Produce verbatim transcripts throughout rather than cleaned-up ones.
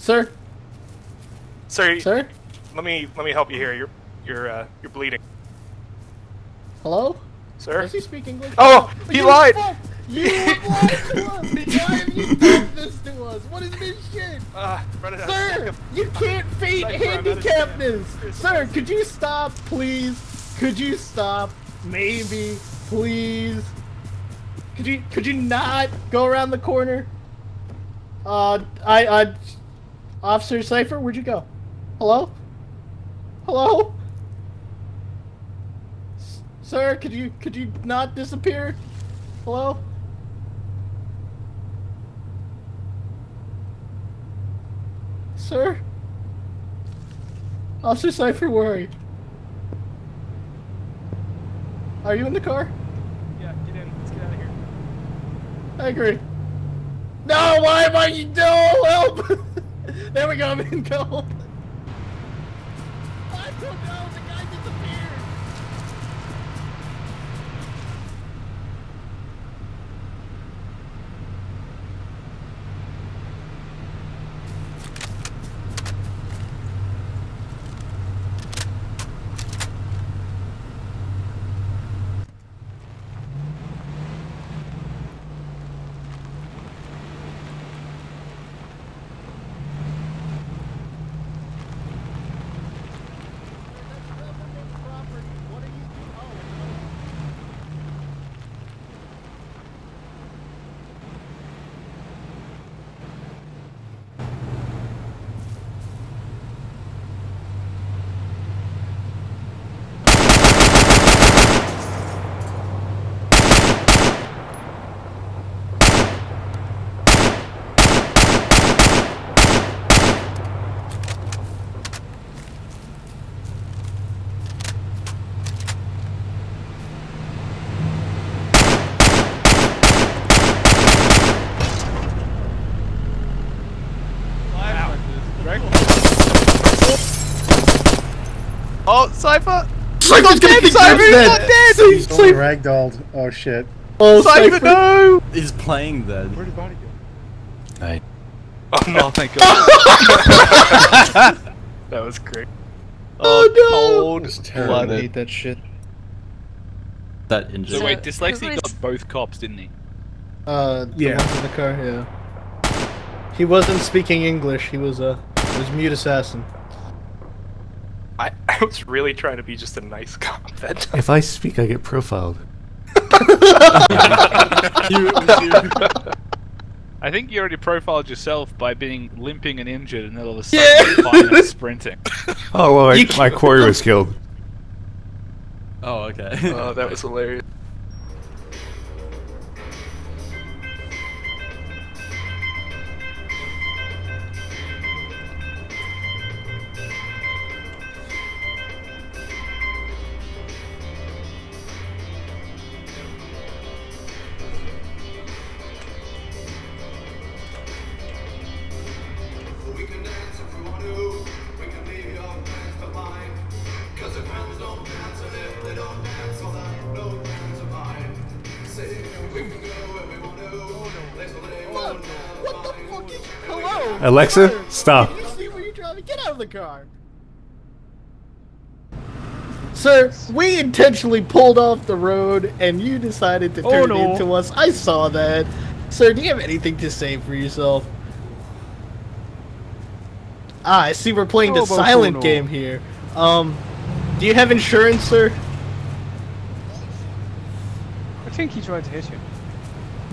Sir? Sir? Sir? Let me let me help you here. You're you're uh, you're bleeding. Hello? Sir? Is he speaking English? Oh, oh he lied. Fuck? You have lied to us. Why have you done this to us? What is this shit? Uh, run it Sir, out. you can't feed handicapness. Sir, could you stop, please? Could you stop? Maybe, please. Could you could you not go around the corner? Uh, I I, Officer Cypher, where'd you go? Hello? Hello? S sir, could you could you not disappear? Hello? Sir? Officer Cypher, where are you? Are you in the car? Yeah, get in. Let's get out of here. I agree. No, why am I? No, help! There we go. I'm in cold. I don't know. The guy Oh, Cypher! Cypher's gonna be Cypher! He's not dead! He's totally ragdolled. Oh shit. Oh, Cypher, Cypher, no! He's playing then. Where did body go? Hey. Oh no, oh, thank god. That was great. Oh, oh no! Cold, it was terrible. I hate that shit. That injury. So wait, Dyslexi got both cops, didn't he? Uh, the yeah. Ones in the car, yeah. He wasn't speaking English, he was a, he was a mute assassin. I, I was really trying to be just a nice cop that time. If I speak, I get profiled. you, you. I think you already profiled yourself by being limping and injured, and then all of a sudden yeah. sprinting. Oh, well, I, my quarry was killed. Oh, okay. Oh, that was hilarious. Alexa, stop. You see where you're driving? Get out of the car. Sir, we intentionally pulled off the road and you decided to turn oh, no. into us. I saw that. Sir, do you have anything to say for yourself? Ah, I see we're playing the oh, silent no. game here. Um, do you have insurance, sir? I think he tried to hit you.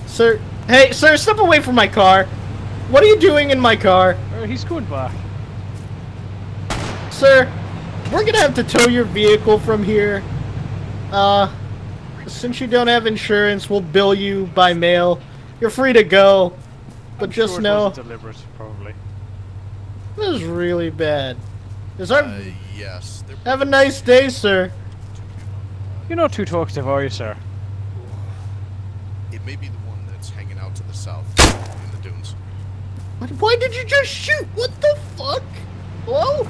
Sir, hey, sir, step away from my car. What are you doing in my car? Uh, he's going back. Sir, we're gonna have to tow your vehicle from here. Uh, since you don't have insurance, we'll bill you by mail. You're free to go, but I'm just sure know. It wasn't deliberate, probably. This is really bad. Is our uh, yes. Have a nice day, sir. You're not too talkative, are you, sir? It may be the one that's hanging out to the south in the dunes. Why did you just shoot? What the fuck? Hello?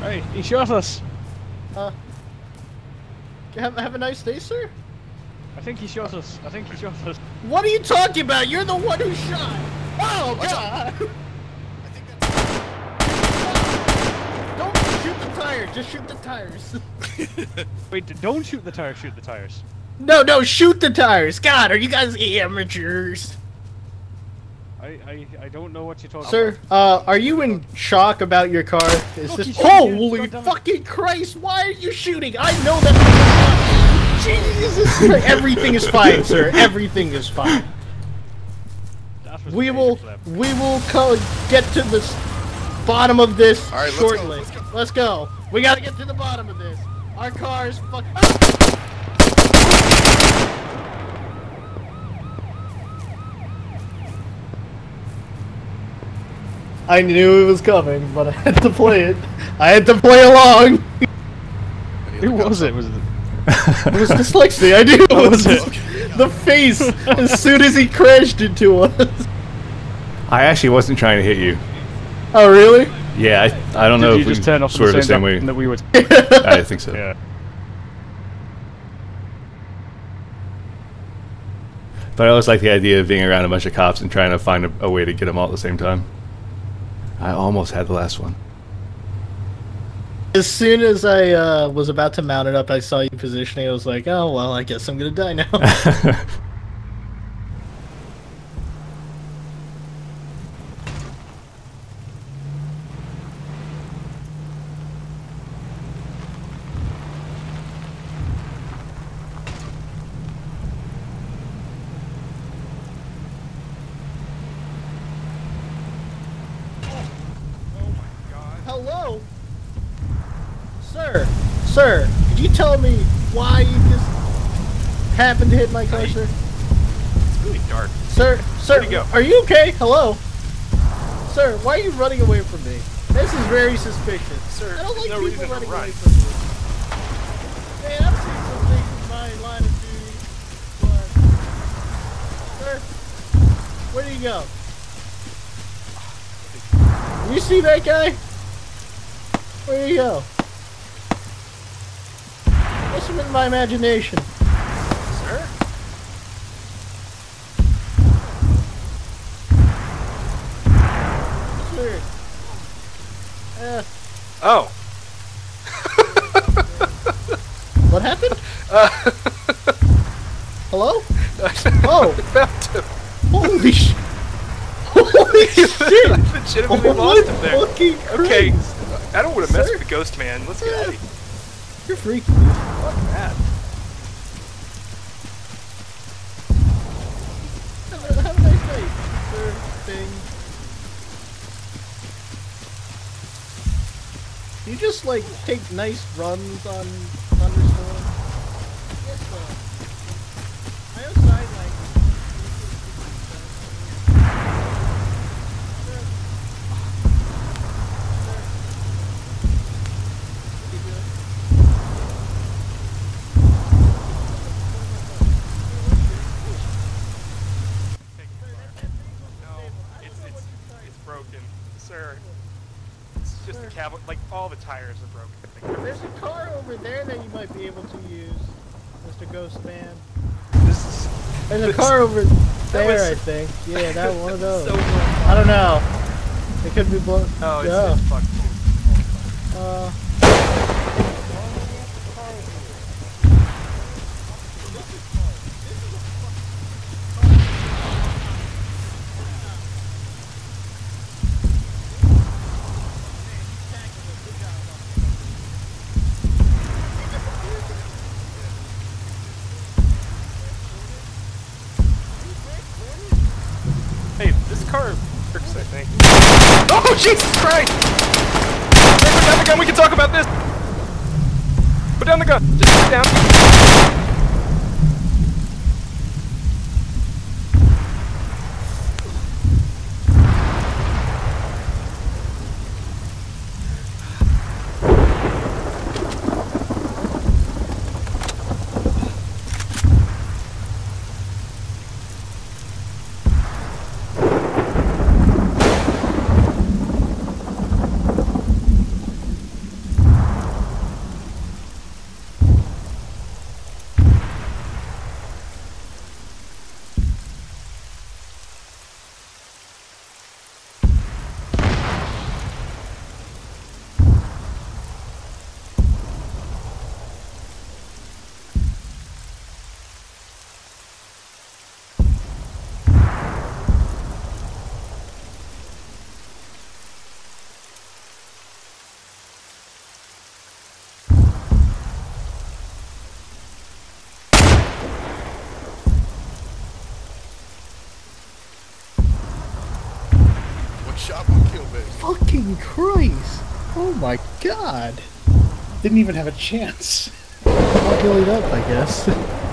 Hey, he shot us. Uh, have, have a nice day, sir? I think he shot us. I think he shot us. What are you talking about? You're the one who shot! Oh, God! I think that's... Just shoot the tires. Wait, don't shoot the tires, shoot the tires. No, no, shoot the tires! God, are you guys amateurs? I, I, I don't know what you're talking Sir, about. Sir, uh, are you in shock about your car? Is this- Holy fucking Christ, why are you shooting? I know that- Jesus Christ! Everything is fine, sir. Everything is fine. We will- we will co get to the bottom of this right, shortly. Let's go, let's, go. let's go. We gotta get to the bottom of this. Our car is fucking- ah! I knew it was coming, but I had to play it. I had to play along. Who was it? Was it? It was Dyslexi. I knew it was it. The face as soon as he crashed into us. I actually wasn't trying to hit you. Oh really? Yeah. I, I don't Did know. You if just we turn off swear the same, the same way that we were. I think so. Yeah. But I always like the idea of being around a bunch of cops and trying to find a, a way to get them all at the same time. I almost had the last one. As soon as I uh, was about to mount it up, I saw you positioning. I was like, oh, well, I guess I'm going to die now. Hello? Sir, sir, could you tell me why you just happened to hit my car, sir? It's really dark. Sir, sir, you go? Are you okay? Hello? Sir, why are you running away from me? This is very suspicious. Sir, I don't like no people running away from me. Man, I've seen some things in my line of duty, but... Sir, where do you go? You see that guy? Where you go? What's in my imagination? Sir? That's weird. Uh. Oh. What happened? Uh. Hello? Oh. Holy shit. Holy shit. I legitimately lost him there. Fucking okay. Christ. I don't want to mess Sir? with the ghost man. Let's get out of here. You're freaky. Fuck that. Have a, have a nice night. Sir, thing. You just like take nice runs on thunderstorms. Yes, sir. I outside like. Like, all the tires are broken. Like, there's a car over there that you might be able to use, Mister Ghostman. This is... There's a this, car over there, was, I think. Yeah, that one of those. So I don't know. It could be blown. Oh, it's, oh. it's fucked. Uh... I think. Oh, Jesus Christ! Hey, put down the gun, we can talk about this! Put down the gun! Just put it down. shot would kill me. Fucking Christ! Oh my God! Didn't even have a chance. I'll kill it up, I guess.